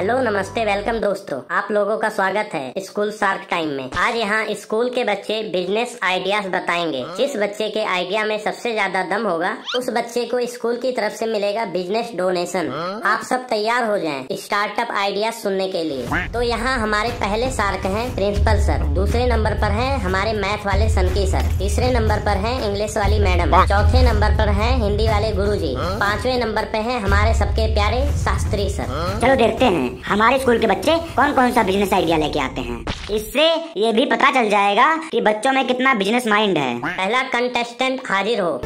Hello नमस्ते welcome दोस्तों, आप लोगों का स्वागत है स्कूल शार्क टाइम में। आज यहाँ स्कूल के बच्चे बिजनेस आइडियाज बताएंगे। जिस बच्चे के आइडिया में सबसे ज्यादा दम होगा उस बच्चे को स्कूल की तरफ से मिलेगा बिजनेस डोनेशन। आप सब तैयार हो जाएं स्टार्टअप आइडियाज सुनने के लिए। तो यहाँ हमारे पहले शार्क हैं प्रिंसिपल सर, दूसरे नंबर पर हैं हमारे मैथ वाले सनकी सर, तीसरे नंबर पर हैं इंग्लिश वाली मैडम, चौथे नंबर पर हैं हिंदी वाले गुरुजी, पांचवे नंबर पे हैं हमारे सबके प्यारे शास्त्री सर। चलो देखते हैं हमारे स्कूल के बच्चे कौन कौन सा बिजनेस आइडिया लेके आते हैं। इससे ये भी पता चल जाएगा कि बच्चों में कितना बिजनेस माइंड है। पहला कंटेस्टेंट हाजिर हो।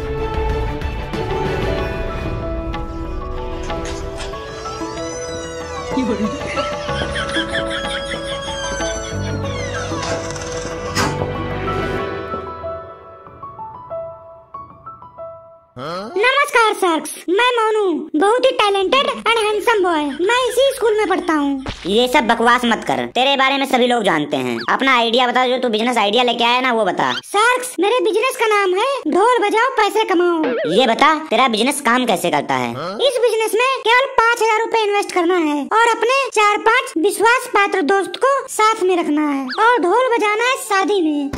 नमस्कार शार्क्स, मैं मोनू, बहुत ही टैलेंटेड एंड हैंडसम बॉय। मैं इसी स्कूल में पढ़ता हूँ। ये सब बकवास मत कर, तेरे बारे में सभी लोग जानते हैं। अपना आइडिया बता, जो तू बिजनेस आइडिया लेके आया ना वो बता। शार्क्स, मेरे बिजनेस का नाम है ढोल बजाओ पैसे कमाओ। ये बता तेरा बिजनेस काम कैसे करता है। इस बिजनेस में केवल 5000 रूपए इन्वेस्ट करना है और अपने 4-5 विश्वास पात्र दोस्त को साथ में रखना है और ढोल बजाना है शादी में।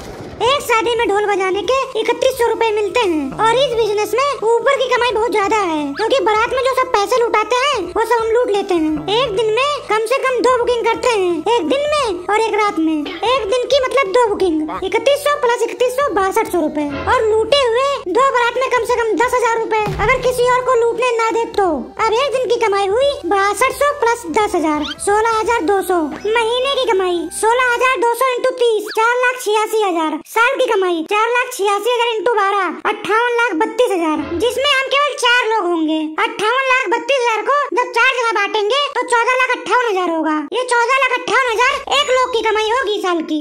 एक शादी में ढोल बजाने के 3100 रूपए मिलते हैं और इस बिजनेस में ऊपर की कमाई बहुत ज्यादा है क्योंकि बारात में जो सब पैसे लुटाते हैं वो सब हम लूट लेते हैं। एक दिन में कम से कम 2 बुकिंग करते हैं, एक दिन में और एक रात में। एक दिन की मतलब 2 बुकिंग, 3100 प्लस 3100 6200 रूपए। और लूटे हुए 2 बारात में कम से कम 10,000 रूपए। अगर किसी और को लूटने ना दे तो अब एक दिन की कमाई हुई 6200 प्लस 10,000 16200। महीने की कमाई 16200 इंटू 30 4,86,000। साल की कमाई 4,86,000 इंटू 12 58,32,000। जिसमें हम केवल 4 लोग होंगे। 58,32,000 को जब 4 जगह बांटेंगे तो 14,58,000 होगा। ये 14,58,000 1 लोग की कमाई होगी साल की।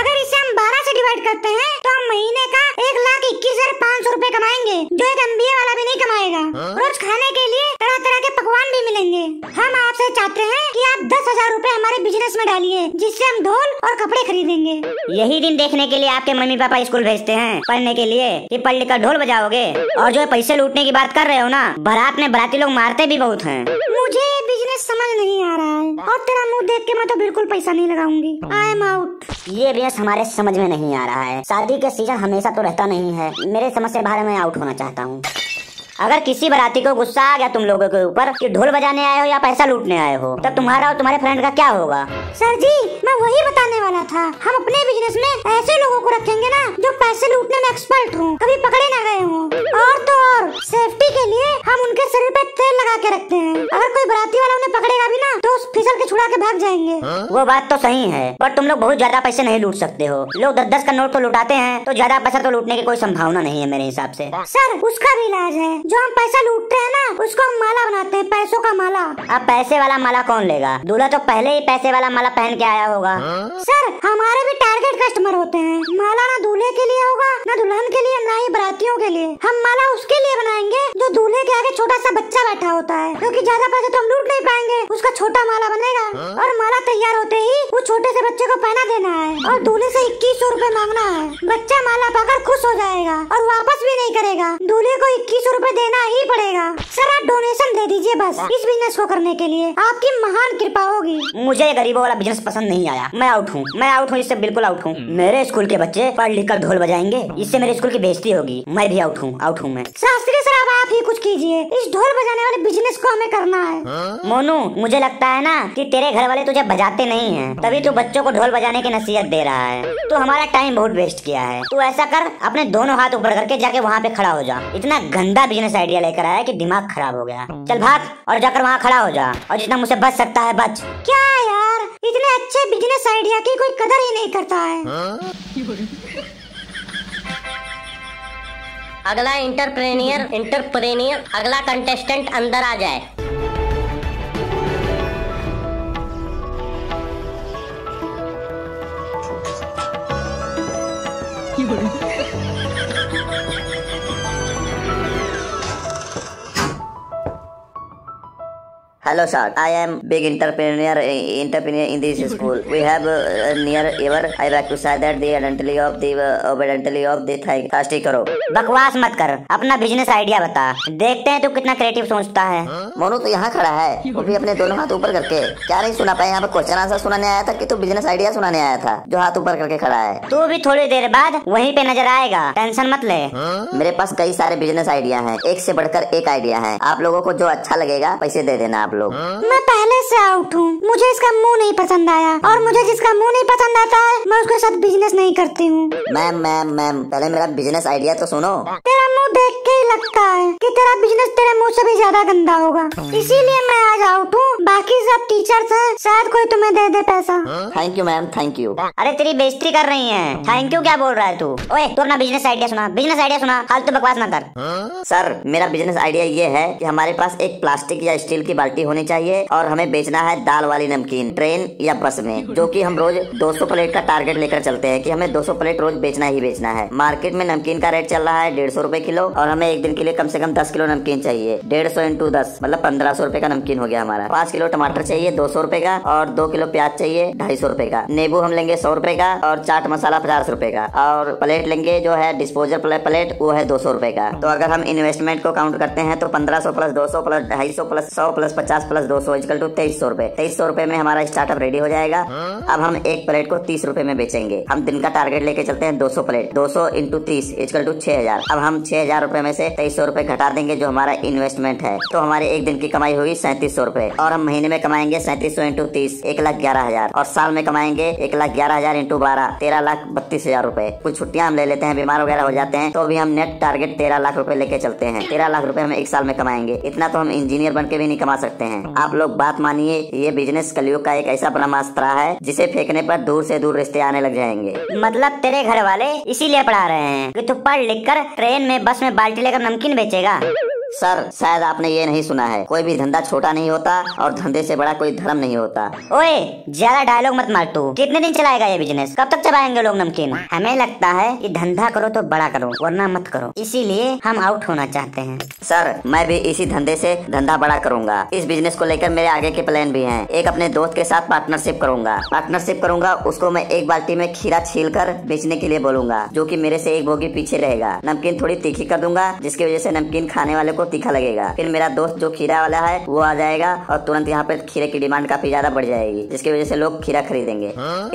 अगर इसे हम 12 से डिवाइड करते हैं तो हम महीने का 1,21,500 रूपए कमाएंगे, जो एक MBA वाला भी नहीं कमाएगा। रोज खाने के लिए तरह तरह के पकवान भी मिलेंगे। हम आपसे चाहते हैं कि आप 10,000 रूपए हमारे बिजनेस में डालिए, जिससे हम ढोल और कपड़े खरीदेंगे। यही दिन देखने के लिए आपके मम्मी पापा स्कूल भेजते हैं पढ़ने के लिए कि पढ़ लिख ढोल बजाओगे। और जो पैसे लूटने की बात कर रहे हो ना, बारात में बराती लोग मारते भी बहुत हैं। मुझे बिजनेस समझ नहीं आ रहा है और तेरा मुंह देख के मैं तो बिल्कुल पैसा नहीं लगाऊंगी। I am out. ये बिजनेस हमारे समझ में नहीं आ रहा है। शादी के सीजन हमेशा तो रहता नहीं है। मेरे समझ से बाहर मैं आउट होना चाहता हूँ। अगर किसी बराती को गुस्सा आ गया तुम लोगों के ऊपर कि ढोल बजाने आए हो या पैसा लूटने आए हो, तब तुम्हारा और तुम्हारे फ्रेंड का क्या होगा। सर जी, मैं वही बताने वाला था। हम अपने बिजनेस में ऐसे लोगों को रखेंगे ना जो पैसे लूटने में एक्सपर्ट हों, कभी पकड़े ना गए हों। और तो और सेफ्टी के लिए हम उनके शरीर पे तेल लगा के रखते हैं। अगर कोई बराती वाला उन्हें पकड़ेगा भी ना तो फिसल के छुड़ा के भाग जाएंगे। वो बात तो सही है, पर तुम लोग बहुत ज्यादा पैसे नहीं लूट सकते हो। लोग 10-10 का नोट तो लुटाते हैं, तो ज्यादा पैसा तो लूटने की कोई संभावना नहीं है मेरे हिसाब से। सर, उसका भी इलाज है। जो हम पैसा लूटते हैं ना उसको हम माला बनाते हैं, पैसों का माला। अब पैसे वाला माला कौन लेगा, दूल्हा तो पहले ही पैसे वाला माला पहन के आया होगा। सर, हमारे भी टारगेट कस्टमर होते हैं। माला ना दूल्हे के लिए होगा, ना दुल्हन के लिए, ना ही बरातियों के लिए। हम माला उसके लिए बनाएंगे जो दूल्हे के आगे छोटा सा बच्चा बैठा होता है, क्योंकि ज्यादा पैसे तो हम लूट नहीं पाएंगे। उसका छोटा माला बनेगा और माला तैयार होते ही वो छोटे से बच्चे को पहना देना है और दूल्हे से 2100 रूपए मांगना है। बच्चा माला पाकर खुश हो जाएगा और वापस भी नहीं करेगा। दूल्हे को 2100 रूपए देना ही पड़ेगा। सर, आप डोनेशन दे दीजिए बस इस बिजनेस को करने के लिए, आपकी महान कृपा होगी। मुझे गरीबों वाला बिजनेस पसंद नहीं आया। मैं आउट हूँ, इससे बिल्कुल आउट हूँ। मेरे स्कूल के बच्चे पढ़ लिख कर ढोल बजाएंगे, इससे मेरे स्कूल की बेइज्जती होगी। मैं भी आउट हूँ मैं। शास्त्री सर, आप ही कुछ कीजिए, इस ढोल बजाने वाले बिजनेस को हमें करना है। मोनू, मुझे लगता है ना कि तेरे घर वाले तुझे बजाते नहीं है, तभी तू बच्चों को ढोल बजाने की नसीहत दे रहा है। तू हमारा टाइम बहुत वेस्ट किया है। तू ऐसा कर, अपने दोनों हाथ ऊपर करके जाके वहाँ पे खड़ा हो जा। इतना गंदा बिजनेस आइडिया लेकर आया कि दिमाग खराब हो गया। चल भाग और जाकर वहाँ खड़ा हो जा और जितना मुझसे बच सकता है बच। क्या यार, इतने अच्छे बिजनेस आइडिया की कोई कदर ही नहीं करता है। अगला इंटरप्रेन्योर अगला कंटेस्टेंट अंदर आ जाए। Hello sir, I am big entrepreneur in this school. We have near ever. I like to say that the identity of the thing. Thirsty करो. बकवास मत कर, अपना बिजनेस आइडिया बता. देखते हैं तू कितना क्रिएटिव सोचता है. मोनू तो यहाँ खड़ा है, वो भी अपने दोनों हाथ ऊपर करके. क्या नहीं सुना पाए? यहाँ पे क्वेश्चन आंसर सुनाने आया था कि तू बिजनेस आइडिया सुनाने आया था, जो हाथ ऊपर करके खड़ा है. तू भी थोड़ी देर बाद वहीं पे नजर आएगा, टेंशन मत ले. मेरे पास कई सारे बिजनेस आइडिया है, एक से बढ़कर एक आइडिया है. आप लोगों को जो अच्छा लगेगा पैसे दे देना आप लोग. मैं पहले से आउट हूँ, मुझे इसका मुंह नहीं पसंद आया, और मुझे जिसका मुंह नहीं पसंद आता है मैं उसके साथ बिजनेस नहीं करती हूँ. मैम पहले मेरा बिजनेस आइडिया तो सुनो. तेरा मुंह देख के ही लगता है कि तेरा बिजनेस तेरे मुंह से भी ज्यादा गंदा होगा, इसीलिए मैं आज आउट हूँ. बाकी सब टीचर्स हैं, शायद कोई तुम्हें दे दे पैसा. Thank you ma'am, thank you. अरे तेरी बेइज्जती कर रही है. थैंक यू क्या बोल रहा है तू? ओए तू अपना बिजनेस आइडिया सुना, फालतू बकवास ना कर. सर मेरा बिजनेस आइडिया ये है कि हमारे पास एक प्लास्टिक या स्टील की बाल्टी होनी चाहिए और हमें बेचना है दाल वाली नमकीन ट्रेन या बस में, जो कि हम रोज 200 प्लेट का टारगेट लेकर चलते हैं कि हमें 200 प्लेट रोज बेचना है. मार्केट में नमकीन का रेट चल रहा है 150 रुपए किलो, और हमें एक दिन के लिए कम से कम 10 किलो नमकीन चाहिए. 150 × 10 मतलब 1500 रुपए का नमकीन हो गया हमारा. 5 किलो टमाटर चाहिए 200 रुपए का, और 2 किलो प्याज चाहिए 250 रुपए का. नींबू हम लेंगे 100 रुपए का, और चाट मसाला 50 रुपए का, और प्लेट लेंगे जो है डिस्पोजल प्लेट वो है 200 रुपए का. तो अगर हम इन्वेस्टमेंट को काउंट करते हैं तो 1500 + 200 + 250 + 100 + 50 + 200 = 2300 रुपए. 2300 रुपए में हमारा स्टार्टअप रेडी हो जाएगा. अब हम एक प्लेट को 30 रुपए में बेचेंगे. हम दिन का टारगेट लेके चलते हैं 200 प्लेट. 200 × 30 = 6000. अब हम 6000 रुपए में से 2300 रुपए घटा देंगे जो हमारा इन्वेस्टमेंट है, तो हमारे एक दिन की कमाई हुई 3700 रुपए, और हम महीने में कमाएंगे 3700 × 30 1,11,000, और साल में कमाएंगे 1,11,000 × 12 13,32,000 रुपए. कुछ छुट्टियां हम ले लेते हैं, बीमार वगैरह हो जाते हैं, तो भी हम नेट टारगेट 13 लाख रुपए लेके चलते हैं. 13 लाख रुपए हम एक साल में कमाएंगे. इतना तो हम इंजीनियर बन के भी नहीं कमा सकते हैं. आप लोग बात मानिए, ये बिजनेस कलियुग का एक ऐसा ब्रह्मास्त्र है जिसे फेंकने पर दूर से दूर रिश्ते आने लग जाएंगे. मतलब तेरे घर वाले इसीलिए पढ़ा रहे हैं कि तू पढ़ लिख कर ट्रेन में बस में बाल्टी लेकर नमकीन बेचेगा. सर शायद आपने ये नहीं सुना है, कोई भी धंधा छोटा नहीं होता और धंधे से बड़ा कोई धर्म नहीं होता. ओए ज्यादा डायलॉग मत मार तू. कितने दिन चलाएगा ये बिजनेस? कब तक चबाएंगे लोग नमकीन? हमें लगता है कि धंधा करो तो बड़ा करो, वरना मत करो, इसीलिए हम आउट होना चाहते हैं. सर मैं भी इसी धंधे से धंधा बड़ा करूंगा. इस बिजनेस को लेकर मेरे आगे के प्लान भी है. एक अपने दोस्त के साथ पार्टनरशिप करूंगा. उसको मैं एक बाल्टी में खीरा छील कर बेचने के लिए बोलूंगा, जो की मेरे से एक बोगी पीछे रहेगा. नमकीन थोड़ी तीखी कर दूंगा, जिसकी वजह से नमकीन खाने वाले तीखा लगेगा. फिर मेरा दोस्त जो खीरा वाला है वो आ जाएगा, और तुरंत यहाँ पे खीरे की डिमांड काफी ज्यादा बढ़ जाएगी, जिसकी वजह से लोग खीरा खरीदेंगे.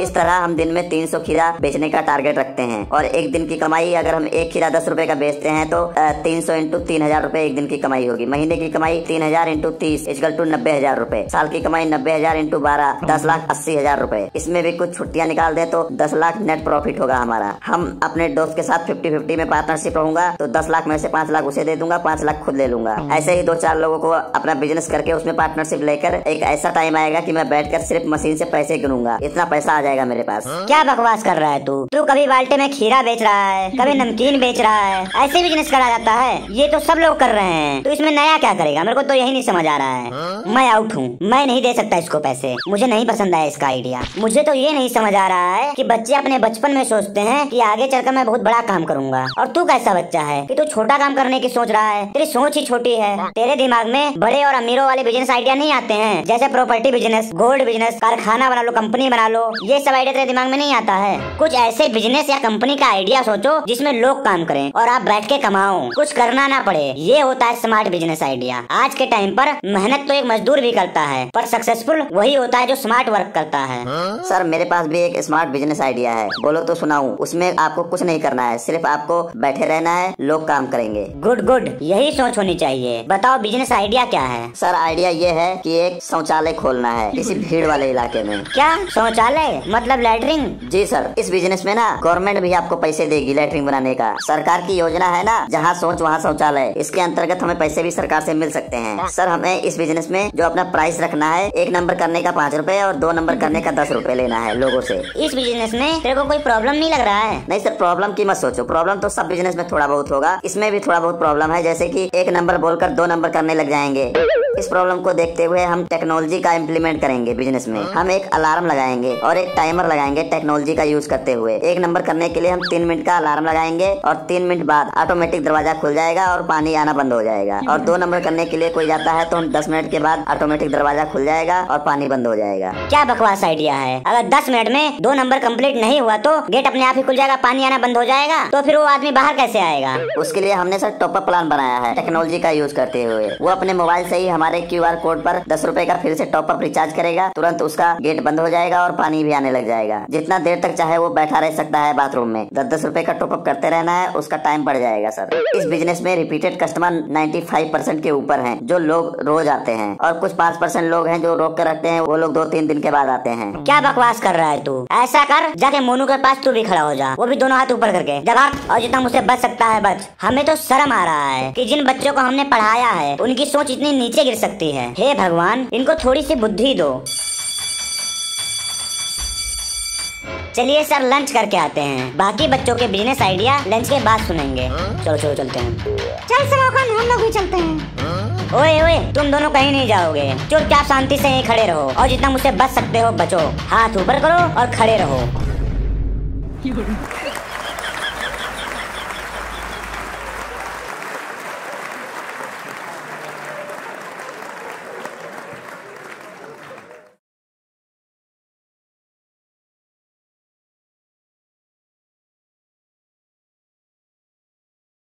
इस तरह हम दिन में 300 खीरा बेचने का टारगेट रखते हैं, और एक दिन की कमाई अगर हम एक खीरा 10 रुपए का बेचते हैं तो 300 × 3000 रुपए एक दिन की कमाई होगी. महीने की कमाई 3000 × 30 = 90000 रुपए. साल की कमाई 90000 × 12 10,80,000 रुपए. इसमें भी कुछ छुट्टियां निकाल दे तो 10 लाख नेट प्रॉफिट होगा हमारा. हम अपने दोस्त के साथ 50-50 में पार्टनरशिप रहूंगा, तो 10 लाख में से 5 लाख उसे दे दूंगा, 5 लाख खुद ले लूंगा. ऐसे ही 2-4 लोगों को अपना बिजनेस करके उसमें पार्टनरशिप लेकर एक ऐसा टाइम आएगा कि मैं बैठकर सिर्फ मशीन से पैसे गिनूंगा. इतना पैसा आ जाएगा मेरे पास. क्या बकवास कर रहा है तू? तू कभी बाल्टे में खीरा बेच रहा है, कभी नमकीन बेच रहा है. ऐसे बिजनेस करा जाता है, ये तो सब लोग कर रहे हैं, तो इसमें नया क्या करेगा? मेरे को तो यही नहीं समझ आ रहा है. मैं आउट हूँ, मैं नहीं दे सकता इसको पैसे. मुझे नहीं पसंद आया इसका आइडिया. मुझे तो ये नहीं समझ आ रहा है कि बच्चे अपने बचपन में सोचते हैं कि आगे चलकर मैं बहुत बड़ा काम करूंगा, और तू कैसा बच्चा है कि तू छोटा काम करने की सोच रहा है. तेरी सोच ही छोटी है. तेरे दिमाग में बड़े और अमीरों वाले बिजनेस आइडिया नहीं आते हैं, जैसे प्रॉपर्टी बिजनेस, गोल्ड बिजनेस, कारखाना बना लो, कंपनी बना लो. ये सब आइडिया तेरे दिमाग में नहीं आता है. कुछ ऐसे बिजनेस या कंपनी का आइडिया सोचो जिसमें लोग काम करें और आप बैठ के कमाओ, कुछ करना ना पड़े. ये होता है स्मार्ट बिजनेस आइडिया. आज के टाइम पर मेहनत तो एक मजदूर भी करता है, पर सक्सेसफुल वही होता है जो स्मार्ट वर्क करता है. सर मेरे पास भी एक स्मार्ट बिजनेस आइडिया है, बोलो तो सुनाऊं. उसमें आपको कुछ नहीं करना है, सिर्फ आपको बैठे रहना है, लोग काम करेंगे. गुड, यही सोच होनी चाहिए. बताओ बिजनेस आइडिया क्या है? सर आइडिया ये है कि एक शौचालय खोलना है किसी भीड़ वाले इलाके में. क्या शौचालय मतलब लैटरिन? जी सर, इस बिजनेस में ना गवर्नमेंट भी आपको पैसे देगी लैटरिन बनाने का. सरकार की योजना है ना, जहाँ शौच वहाँ शौचालय. इसके अंतर्गत हमें पैसे भी सरकार से मिल सकते हैं. सर हमें इस बिजनेस में जो अपना प्राइस रखना है, 1 नंबर करने का 5 रुपए और 2 नंबर करने का 10 रुपए लेना है लोगों से. इस बिजनेस में तेरे को कोई प्रॉब्लम नहीं लग रहा है? नहीं सर, प्रॉब्लम की मत सोचो. प्रॉब्लम तो सब बिजनेस में थोड़ा बहुत होगा, इसमें भी थोड़ा बहुत प्रॉब्लम है. जैसे कि 1 नंबर बोलकर 2 नंबर करने लग जाएंगे. इस प्रॉब्लम को देखते हुए हम टेक्नोलॉजी का इम्प्लीमेंट करेंगे बिजनेस में। हम एक अलार्म लगाएंगे और एक टाइमर लगाएंगे टेक्नोलॉजी का यूज करते हुए। एक नंबर करने के लिए हम 3 मिनट का अलार्म लगाएंगे और 3 मिनट बाद ऑटोमेटिक दरवाजा खुल जाएगा और पानी आना बंद हो जाएगा। और 2 नंबर करने के लिए कोई जाता है तो हम 10 मिनट के बाद ऑटोमेटिक दरवाजा खुल जाएगा और पानी बंद हो जाएगा। क्या बकवास आइडिया है। अगर 10 मिनट में 2 नंबर कम्प्लीट नहीं हुआ तो गेट अपने आप ही खुल जाएगा, पानी आना बंद हो जाएगा, तो फिर वो आदमी बाहर कैसे आएगा। उसके लिए हमने सर टॉपअप प्लान बनाया है टेक्नोलॉजी का यूज करते हुए। वो अपने मोबाइल से ही हमारे QR कोड पर 10 रुपए का फिर से टॉपअप रिचार्ज करेगा, तुरंत उसका गेट बंद हो जाएगा और पानी भी आने लग जाएगा। जितना देर तक चाहे वो बैठा रह सकता है बाथरूम में। 10-10 रुपए का टॉपअप करते रहना है, उसका टाइम बढ़ जाएगा। सर इस बिजनेस में रिपीटेड कस्टमर 95% के ऊपर हैं, जो लोग रोज आते हैं, और कुछ 5% लोग हैं जो रोक कर रखते हैं, वो लोग 2-3 दिन के बाद आते हैं। क्या बकवास कर रहा है तू। ऐसा कर, जाके मोनू के पास तू भी खड़ा हो जा, वो भी दोनों हाथ ऊपर करके, जब आप और जितना मुझसे बच सकता है बच। हमें तो शर्म आ रहा है कि जिन बच्चों को हमने पढ़ाया है उनकी सोच इतनी नीचे गिर सकती है। हे भगवान, इनको थोड़ी सी बुद्धि दो। चलिए सर लंच करके आते हैं, बाकी बच्चों के बिजनेस आइडिया लंच के बाद सुनेंगे। चलो चलो चलते हैं। चल स्मोखन, हम लोग भी चलते हैं। ओए ओए, तुम दोनों कहीं नहीं जाओगे, चुपचाप शांति से यहीं खड़े रहो और जितना मुझसे बच सकते हो बचो। हाथ ऊपर करो और खड़े रहो।